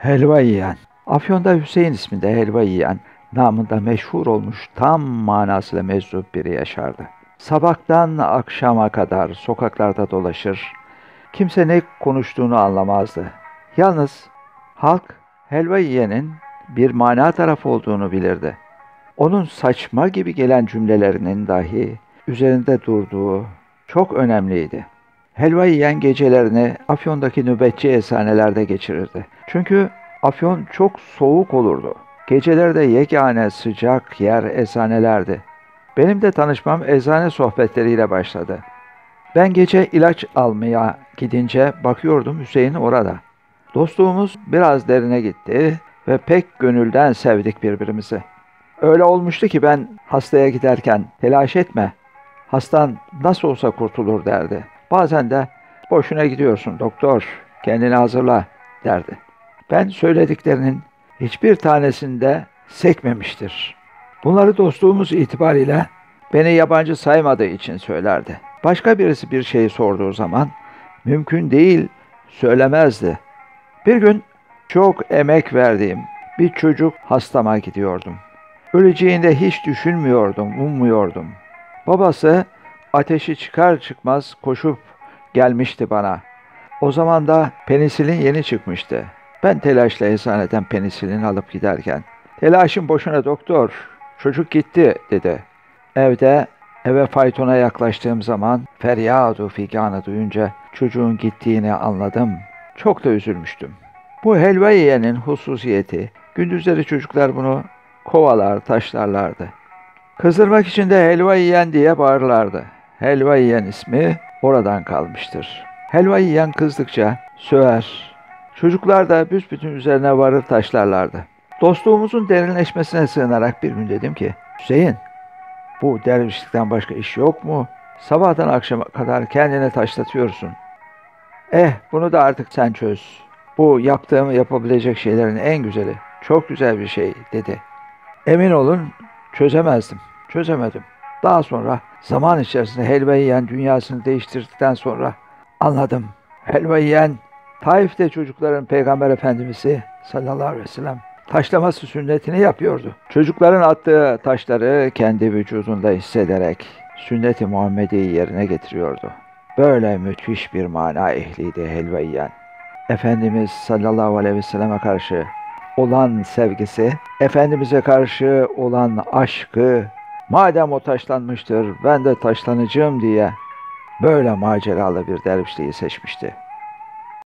Helva Yiyen. Afyon'da Hüseyin isminde helva yiyen, namında meşhur olmuş tam manasıyla meczup biri yaşardı. Sabahtan akşama kadar sokaklarda dolaşır, kimse ne konuştuğunu anlamazdı. Yalnız halk Helva Yiyen'in bir mana tarafı olduğunu bilirdi. Onun saçma gibi gelen cümlelerinin dahi üzerinde durduğu çok önemliydi. Helva Yiyen gecelerini Afyon'daki nöbetçi eczanelerde geçirirdi. Çünkü Afyon çok soğuk olurdu. Gecelerde yegane sıcak yer eczanelerdi. Benim de tanışmam eczane sohbetleriyle başladı. Ben gece ilaç almaya gidince bakıyordum Hüseyin orada. Dostluğumuz biraz derine gitti ve pek gönülden sevdik birbirimizi. Öyle olmuştu ki ben hastaya giderken telaş etme, hastan nasıl olsa kurtulur derdi. Bazen de boşuna gidiyorsun doktor, kendini hazırla derdi. Ben söylediklerinin hiçbir tanesinde sekmemiştir. Bunları dostluğumuz itibariyle beni yabancı saymadığı için söylerdi. Başka birisi bir şeyi sorduğu zaman mümkün değil söylemezdi. Bir gün çok emek verdiğim bir çocuk hastama gidiyordum. Öleceğinde hiç düşünmüyordum, ummuyordum. Babası ateşi çıkar çıkmaz koşup gelmişti bana. O zaman da penisilin yeni çıkmıştı. Ben telaşla eczaneden penisilin alıp giderken, "Telaşın boşuna doktor, çocuk gitti," dedi. Eve faytona yaklaştığım zaman feryadu figanı duyunca çocuğun gittiğini anladım. Çok da üzülmüştüm. Bu helva yiyenin hususiyeti, gündüzleri çocuklar bunu kovalar, taşlarlardı. Kızdırmak için de helva yiyen diye bağırlardı. Helva yiyen ismi oradan kalmıştır. Helva yiyen kızdıkça söver. Çocuklar da büsbütün üzerine varır taşlarlardı. Dostluğumuzun derinleşmesine sığınarak bir gün dedim ki, "Hüseyin, bu dervişlikten başka iş yok mu? Sabahtan akşama kadar kendini taşlatıyorsun. Bunu da artık sen çöz. Bu yaptığımı yapabilecek şeylerin en güzeli. Çok güzel bir şey," dedi. Emin olun çözemedim. Daha sonra zaman içerisinde helva yiyen dünyasını değiştirdikten sonra anladım. Helva yiyen, Taif'te çocukların Peygamber Efendimiz'i sallallahu aleyhi ve sellem taşlaması sünnetini yapıyordu. Çocukların attığı taşları kendi vücudunda hissederek sünnet-i Muhammedi'yi yerine getiriyordu. Böyle müthiş bir mana ehliydi helva yiyen. Efendimiz sallallahu aleyhi ve selleme karşı olan sevgisi, Efendimiz'e karşı olan aşkı, madem o taşlanmıştır ben de taşlanacağım diye böyle maceralı bir dervişliği seçmişti.